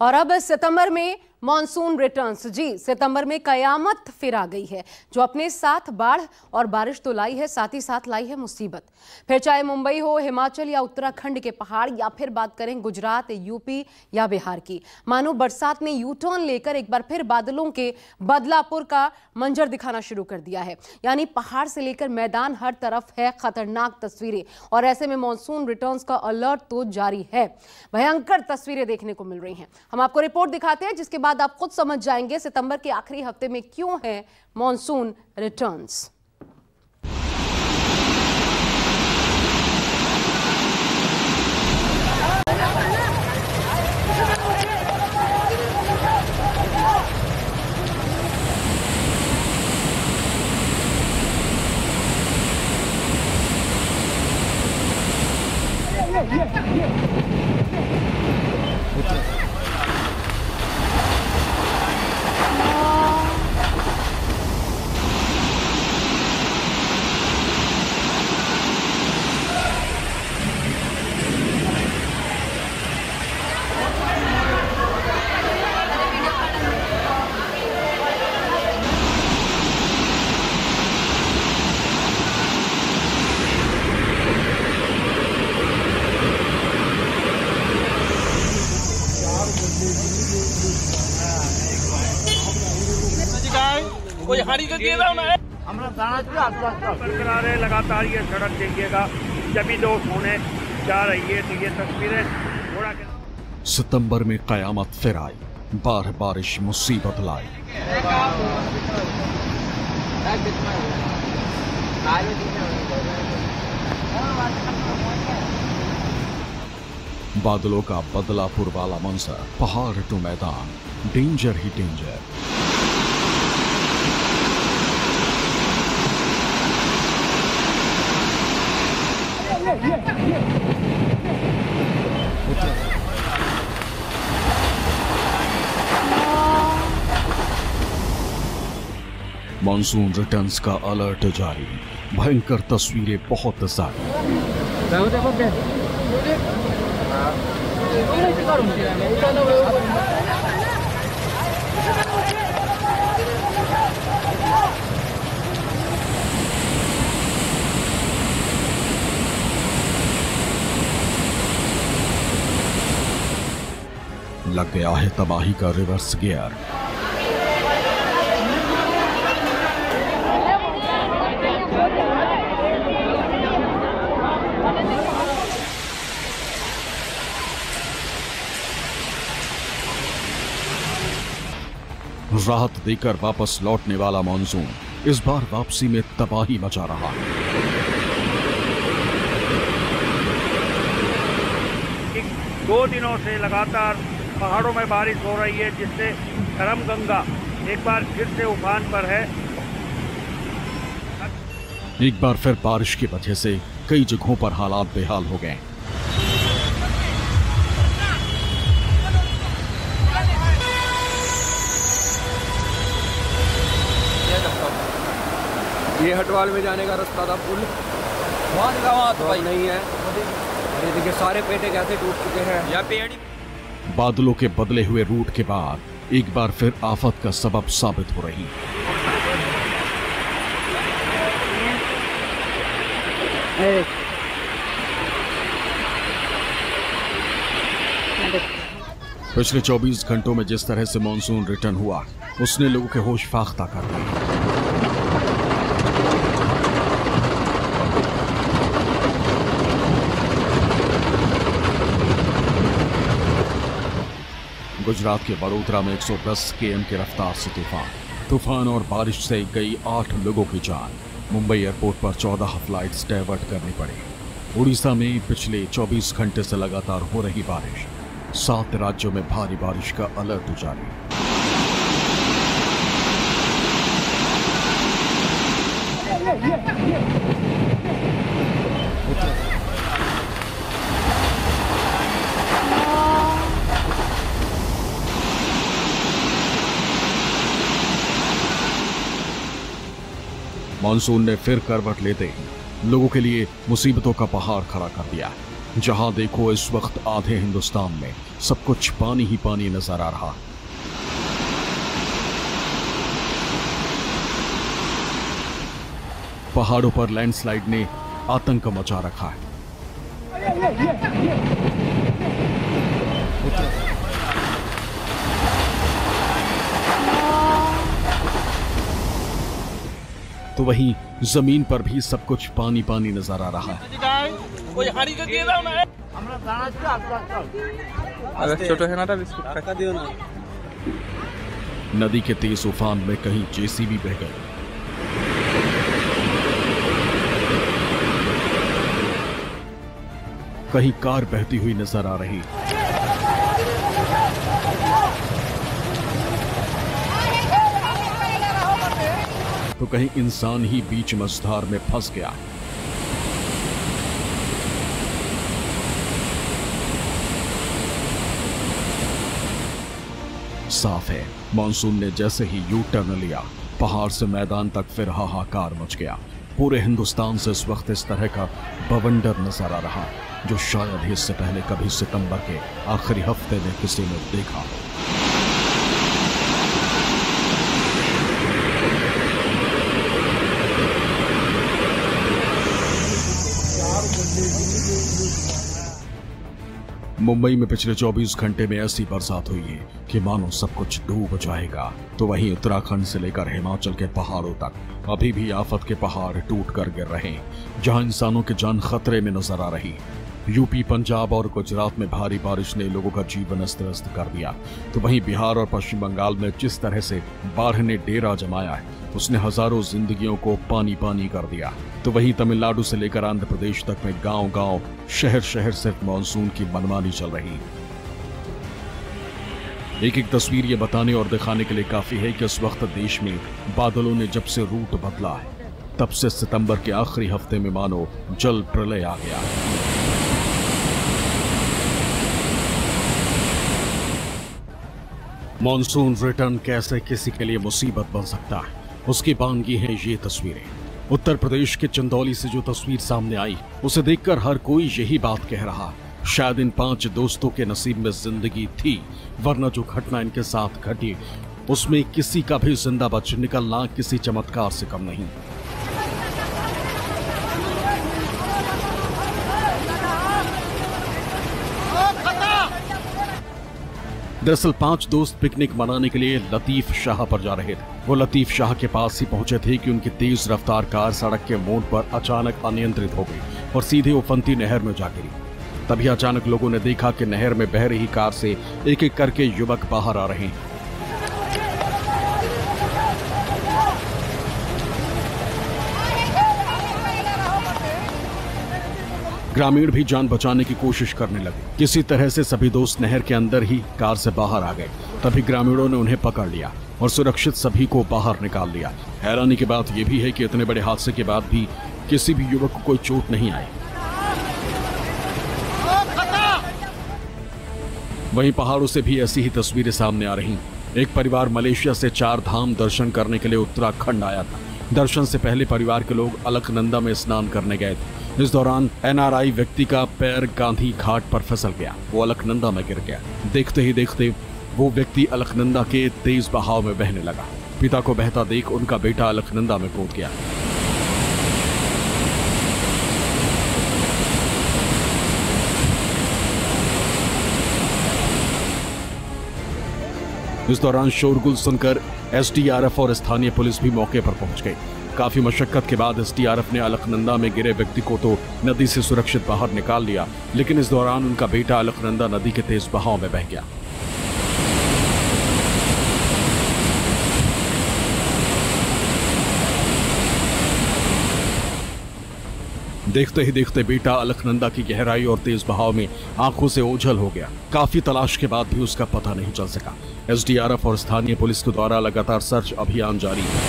और अब सितंबर में मॉनसून रिटर्न्स। जी, सितंबर में कयामत फिर आ गई है, जो अपने साथ बाढ़ और बारिश तो लाई है, साथ ही साथ लाई है मुसीबत। फिर चाहे मुंबई हो, हिमाचल या उत्तराखंड के पहाड़, या फिर बात करें गुजरात, यूपी या बिहार की, मानो बरसात ने यू टर्न लेकर एक बार फिर बादलों के बदलापुर का मंजर दिखाना शुरू कर दिया है। यानी पहाड़ से लेकर मैदान, हर तरफ है खतरनाक तस्वीरें। और ऐसे में मॉनसून रिटर्न्स का अलर्ट तो जारी है। भयंकर तस्वीरें देखने को मिल रही हैं। हम आपको रिपोर्ट दिखाते हैं, जिसके बाद आप खुद समझ जाएंगे सितंबर के आखिरी हफ्ते में क्यों है मॉनसून रिटर्न्स। बरकरार है लगातार ये सड़क देखिएगा, जब भी लोग होने जा रही है तो ये तस्वीरें थोड़ा। सितंबर में कयामत फिर आई, बार बारिश मुसीबत लाई। बादलों का बदलापुर वाला मंजर, पहाड़ टू मैदान, डेंजर ही डेंजर। मॉनसून रिटर्न्स का अलर्ट जारी, भयंकर तस्वीरें बहुत सारी। लग गया है तबाही का रिवर्स गियर। राहत देकर वापस लौटने वाला मॉनसून इस बार वापसी में तबाही मचा रहा है। दो दिनों से लगातार पहाड़ों में बारिश हो रही है, जिससे धर्मगंगा एक बार फिर से उफान पर है। एक बार फिर बारिश की वजह से कई जगहों पर हालात बेहाल हो गए। ये हटवाल में जाने का रास्ता था, पुल वहाँ नहीं है। ये देखिए सारे पेटे कैसे टूट चुके हैं। या पेड़ी बादलों के बदले हुए रूट के बाद एक बार फिर आफत का सबब साबित हो रही। पिछले 24 घंटों में जिस तरह से मॉनसून रिटर्न हुआ, उसने लोगों के होश फाख्ता कर दिया। गुजरात के बड़ोदरा में 110 km की रफ्तार से तूफान और बारिश से गई 8 लोगों की जान। मुंबई एयरपोर्ट पर 14 फ्लाइट्स डाइवर्ट करनी पड़ी। उड़ीसा में पिछले 24 घंटे से लगातार हो रही बारिश, 7 राज्यों में भारी बारिश का अलर्ट जारी। मानसून ने फिर करवट लेते ही लोगों के लिए मुसीबतों का पहाड़ खड़ा कर दिया। जहां देखो इस वक्त आधे हिंदुस्तान में सब कुछ पानी ही पानी नजर आ रहा। पहाड़ों पर लैंडस्लाइड ने आतंक मचा रखा है। तो वहीं जमीन पर भी सब कुछ पानी पानी नजर आ रहा है। नदी के तेज उफान में कहीं जेसीबी बह गई। कहीं कार बहती हुई नजर आ रही। तो कहीं इंसान ही बीच मझधार में फंस गया। साफ है, मानसून ने जैसे ही यू टर्न लिया, पहाड़ से मैदान तक फिर हाहाकार मच गया। पूरे हिंदुस्तान से इस वक्त इस तरह का बवंडर नजर आ रहा जो शायद इससे पहले कभी सितंबर के आखिरी हफ्ते में किसी ने देखा। मुंबई में पिछले 24 घंटे में ऐसी बरसात हुई है कि मानो सब कुछ डूब जाएगा। तो वहीं उत्तराखंड से लेकर हिमाचल के पहाड़ों तक अभी भी आफत के पहाड़ टूट कर गिर रहे हैं, जहां इंसानों की जान खतरे में नजर आ रही। यूपी, पंजाब और गुजरात में भारी बारिश ने लोगों का जीवन अस्त व्यस्त कर दिया। तो वहीं बिहार और पश्चिम बंगाल में जिस तरह से बाढ़ ने डेरा जमाया है, उसने हजारों जिंदगियों को पानी पानी कर दिया। तो वहीं तमिलनाडु से लेकर आंध्र प्रदेश तक में गांव गांव, शहर शहर सिर्फ मानसून की मनमानी चल रही। एक एक तस्वीर ये बताने और दिखाने के लिए काफी है कि इस वक्त देश में बादलों ने जब से रूट बदला है, तब से सितंबर के आखिरी हफ्ते में मानो जल प्रलय आ गया। मानसून रिटर्न कैसे किसी के लिए मुसीबत बन सकता है, उसकी बानगी है ये तस्वीरें। उत्तर प्रदेश के चंदौली से जो तस्वीर सामने आई, उसे देखकर हर कोई यही बात कह रहा, शायद इन 5 दोस्तों के नसीब में जिंदगी थी, वरना जो घटना इनके साथ घटी उसमें किसी का भी जिंदा बच निकलना किसी चमत्कार से कम नहीं। दरअसल 5 दोस्त पिकनिक मनाने के लिए लतीफ शाह पर जा रहे थे। वो लतीफ शाह के पास ही पहुंचे थे कि उनकी तेज रफ्तार कार सड़क के मोड़ पर अचानक अनियंत्रित हो गई और सीधे उफनती नहर में जा गिरी। तभी अचानक लोगों ने देखा कि नहर में बह रही कार से एक एक करके युवक बाहर आ रहे हैं। ग्रामीण भी जान बचाने की कोशिश करने लगे। किसी तरह से सभी दोस्त नहर के अंदर ही कार से बाहर आ गए। तभी ग्रामीणों ने उन्हें पकड़ लिया और सुरक्षित सभी को बाहर निकाल लिया। हैरानी की बात यह भी है कि इतने बड़े हादसे के बाद भी किसी भी युवक को कोई चोट नहीं आई। वहीं पहाड़ों से भी ऐसी ही तस्वीरें सामने आ रही। एक परिवार मलेशिया से 4 धाम दर्शन करने के लिए उत्तराखंड आया था। दर्शन से पहले परिवार के लोग अलकनंदा में स्नान करने गए थे। इस दौरान एनआरआई व्यक्ति का पैर गांधी घाट पर फिसल गया। वो अलकनंदा में गिर गया। देखते ही देखते वो व्यक्ति अलकनंदा के तेज बहाव में बहने लगा। पिता को बहता देख उनका बेटा अलकनंदा में कूद गया। इस दौरान शोरगुल सुनकर एसडीआरएफ और स्थानीय पुलिस भी मौके पर पहुंच गई। काफी मशक्कत के बाद एसडीआरएफ ने अलकनंदा में गिरे व्यक्ति को तो नदी से सुरक्षित बाहर निकाल लिया, लेकिन इस दौरान उनका बेटा अलकनंदा नदी के तेज बहाव में बह गया। देखते ही देखते बेटा अलकनंदा की गहराई और तेज बहाव में आंखों से ओझल हो गया। काफी तलाश के बाद भी उसका पता नहीं चल सका। एसडीआरएफ और स्थानीय पुलिस के द्वारा लगातार सर्च अभियान जारी है।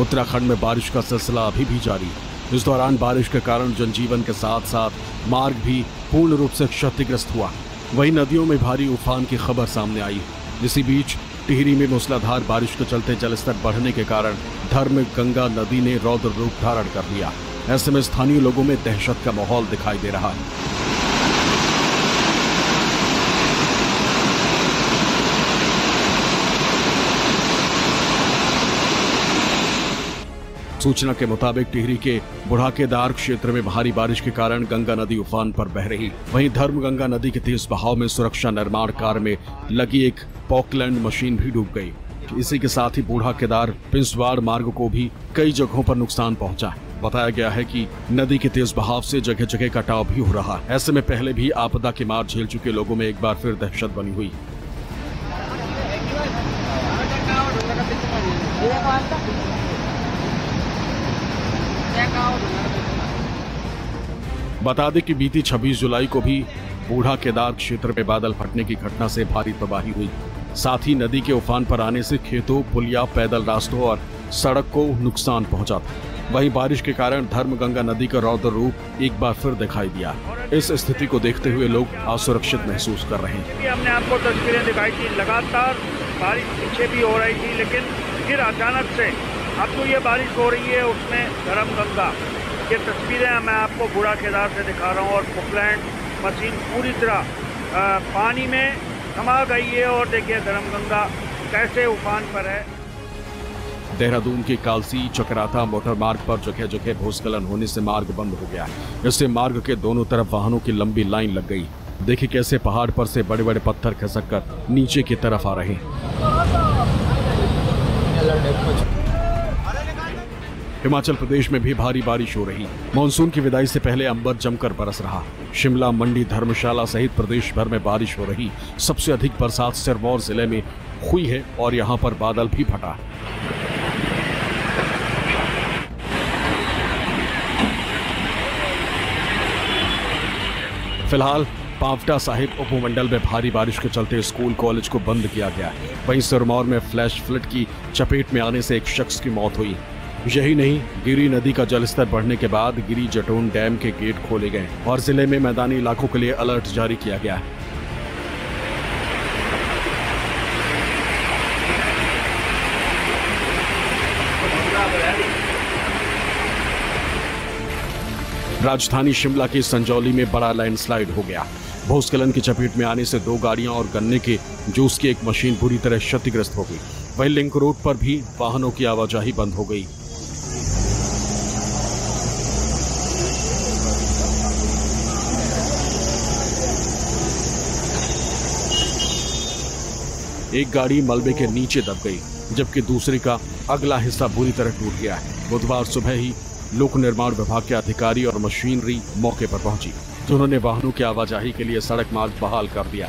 उत्तराखंड में बारिश का सिलसिला अभी भी जारी है। इस दौरान बारिश के कारण जनजीवन के साथ साथ मार्ग भी पूर्ण रूप से क्षतिग्रस्त हुआ। वहीं नदियों में भारी उफान की खबर सामने आई। इसी बीच टिहरी में मूसलाधार बारिश के चलते जलस्तर बढ़ने के कारण धर्म गंगा नदी ने रौद्र रूप धारण कर लिया। ऐसे में स्थानीय लोगों में दहशत का माहौल दिखाई दे रहा है। सूचना के मुताबिक टिहरी के बुढ़ाकेदार क्षेत्र में भारी बारिश के कारण गंगा नदी उफान पर बह रही। वहीं धर्म गंगा नदी के तेज बहाव में सुरक्षा निर्माण कार्य में लगी एक पॉकलैंड मशीन भी डूब गई। इसी के साथ ही बूढ़ाकेदार पिंसवाड़ मार्ग को भी कई जगहों पर नुकसान पहुंचा। बताया गया है कि नदी के तेज बहाव से जगह जगह कटाव भी हो रहा। ऐसे में पहले भी आपदा की मार झेल चुके लोगों में एक बार फिर दहशत बनी हुई। बता दें कि बीती 26 जुलाई को भी बूढ़ाकेदार क्षेत्र में बादल फटने की घटना से भारी तबाही हुई। साथ ही नदी के उफान पर आने से खेतों, पुलिया, पैदल रास्तों और सड़क को नुकसान पहुंचा। वहीं बारिश के कारण धर्मगंगा नदी का रौद्र रूप एक बार फिर दिखाई दिया। इस स्थिति को देखते हुए लोग असुरक्षित महसूस कर रहे हैं। हमने आपको तस्वीरें दिखाई थी, लगातार बारिश पीछे भी हो रही थी, लेकिन फिर अचानक से अब तो ये बारिश हो रही है, उसमें धर्मगंगा ये तस्वीरें मैं आपको बूढ़ाकेदार से दिखा रहा हूँ और पॉकलैंड मशीन पूरी तरह पानी में समा गई है और देखिए धर्मगंगा कैसे उफान पर है। देहरादून के कालसी चकराता मोटर मार्ग पर जगह जगह भूस्खलन होने से मार्ग बंद हो गया। इससे मार्ग के दोनों तरफ वाहनों की लंबी लाइन लग गई। देखिए कैसे पहाड़ पर से बड़े बड़े पत्थर खिसक कर नीचे की तरफ आ रहे हैं। हिमाचल प्रदेश में भी भारी बारिश हो रही। मानसून की विदाई से पहले अंबर जमकर बरस रहा। शिमला, मंडी, धर्मशाला सहित प्रदेश भर में बारिश हो रही। सबसे अधिक बरसात सिरमौर जिले में हुई है और यहां पर बादल भी फटा। फिलहाल पावटा साहिब उपमंडल में भारी बारिश के चलते स्कूल कॉलेज को बंद किया गया। वहीं सिरमौर में फ्लैश फ्लड की चपेट में आने से एक शख्स की मौत हुई। यही नहीं, गिरी नदी का जलस्तर बढ़ने के बाद गिरी जटोन डैम के गेट खोले गए और जिले में मैदानी इलाकों के लिए अलर्ट जारी किया गया है। राजधानी शिमला के संजौली में बड़ा लैंडस्लाइड हो गया। भूस्खलन की चपेट में आने से 2 गाड़ियां और गन्ने के जूस की एक मशीन बुरी तरह क्षतिग्रस्त हो गई। वहीं लिंक रोड पर भी वाहनों की आवाजाही बंद हो गई। एक गाड़ी मलबे के नीचे दब गई, जबकि दूसरी का अगला हिस्सा बुरी तरह टूट गया है। बुधवार सुबह ही लोक निर्माण विभाग के अधिकारी और मशीनरी मौके पर पहुंची, जिन्होंने वाहनों की आवाजाही के लिए सड़क मार्ग बहाल कर दिया।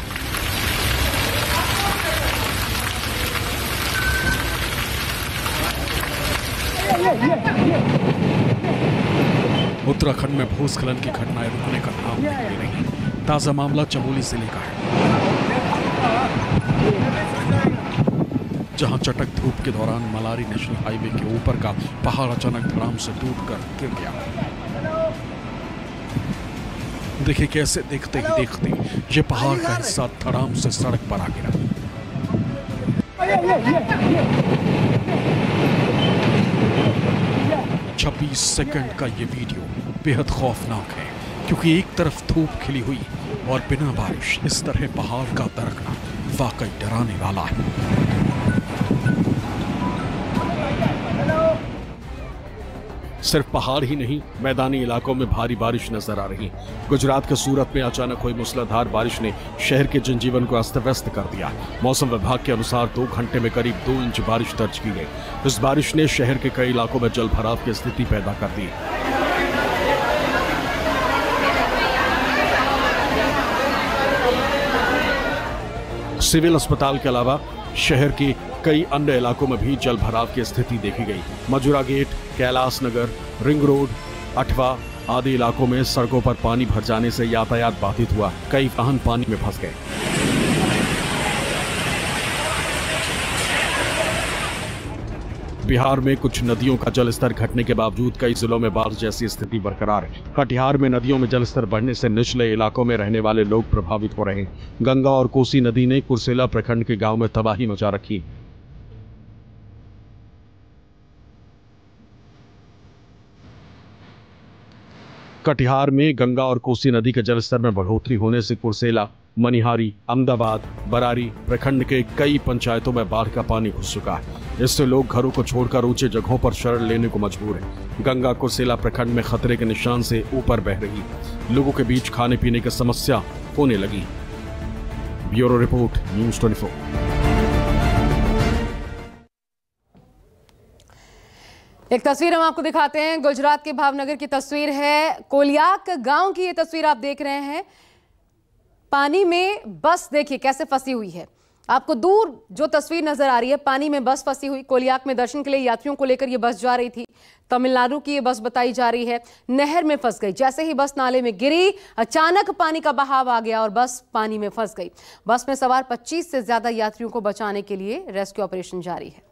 उत्तराखंड में भूस्खलन की घटनाएं रुकने का नाम नहीं ले रही। ताजा मामला चमोली जिले का है, जहां चटक धूप के दौरान मलारी नेशनल हाईवे के ऊपर का पहाड़ अचानक धड़ाम से टूटकर गिर गया। देखिए कैसे देखते ही देखते ये पहाड़ का हिस्सा धड़ाम से सड़क पर आ गिरा। है 26 सेकंड का ये वीडियो बेहद खौफनाक है, क्योंकि एक तरफ धूप खिली हुई और बिना बारिश इस तरह पहाड़ का दरकना वाकई डराने वाला है। सिर्फ पहाड़ ही नहीं, मैदानी इलाकों में भारी बारिश नजर आ रही। गुजरात के सूरत में अचानक हुई मूसलाधार बारिश ने शहर के जनजीवन को अस्त व्यस्त कर दिया। मौसम विभाग के अनुसार 2 घंटे में करीब 2 इंच बारिश दर्ज की गई। इस बारिश ने शहर के कई इलाकों में जलभराव की स्थिति पैदा कर दी। सिविल अस्पताल के अलावा शहर के कई अन्य इलाकों में भी जलभराव की स्थिति देखी गई। Majura gate, Kailash Nagar, ring road, Athwa आदि इलाकों में सड़कों पर पानी भर जाने से यातायात बाधित हुआ। कई वाहन पानी में फंस गए। बिहार में कुछ नदियों का जलस्तर घटने के बावजूद कई जिलों में बाढ़ जैसी स्थिति बरकरार है। कटिहार में नदियों में जलस्तर बढ़ने से निचले इलाकों में रहने वाले लोग प्रभावित हो रहे हैं। गंगा और कोसी नदी ने कुर्सेला प्रखंड के गाँव में तबाही मचा रखी। कटिहार में गंगा और कोसी नदी के जलस्तर में बढ़ोतरी होने से कुर्सेला, मनिहारी, अहमदाबाद, बरारी प्रखंड के कई पंचायतों में बाढ़ का पानी घुस चुका है। इससे लोग घरों को छोड़कर ऊंचे जगहों पर शरण लेने को मजबूर हैं। गंगा कुर्सेला प्रखंड में खतरे के निशान से ऊपर बह रही है। लोगों के बीच खाने पीने की समस्या होने लगी। Bureau report, news 24। एक तस्वीर हम आपको दिखाते हैं, गुजरात के भावनगर की तस्वीर है। कोलियाक गांव की ये तस्वीर आप देख रहे हैं। पानी में बस देखिए कैसे फंसी हुई है। आपको दूर जो तस्वीर नजर आ रही है, पानी में बस फंसी हुई। कोलियाक में दर्शन के लिए यात्रियों को लेकर ये बस जा रही थी। तमिलनाडु की ये बस बताई जा रही है। नहर में फंस गई। जैसे ही बस नाले में गिरी, अचानक पानी का बहाव आ गया और बस पानी में फंस गई। बस में सवार 25 से ज्यादा यात्रियों को बचाने के लिए रेस्क्यू ऑपरेशन जारी है।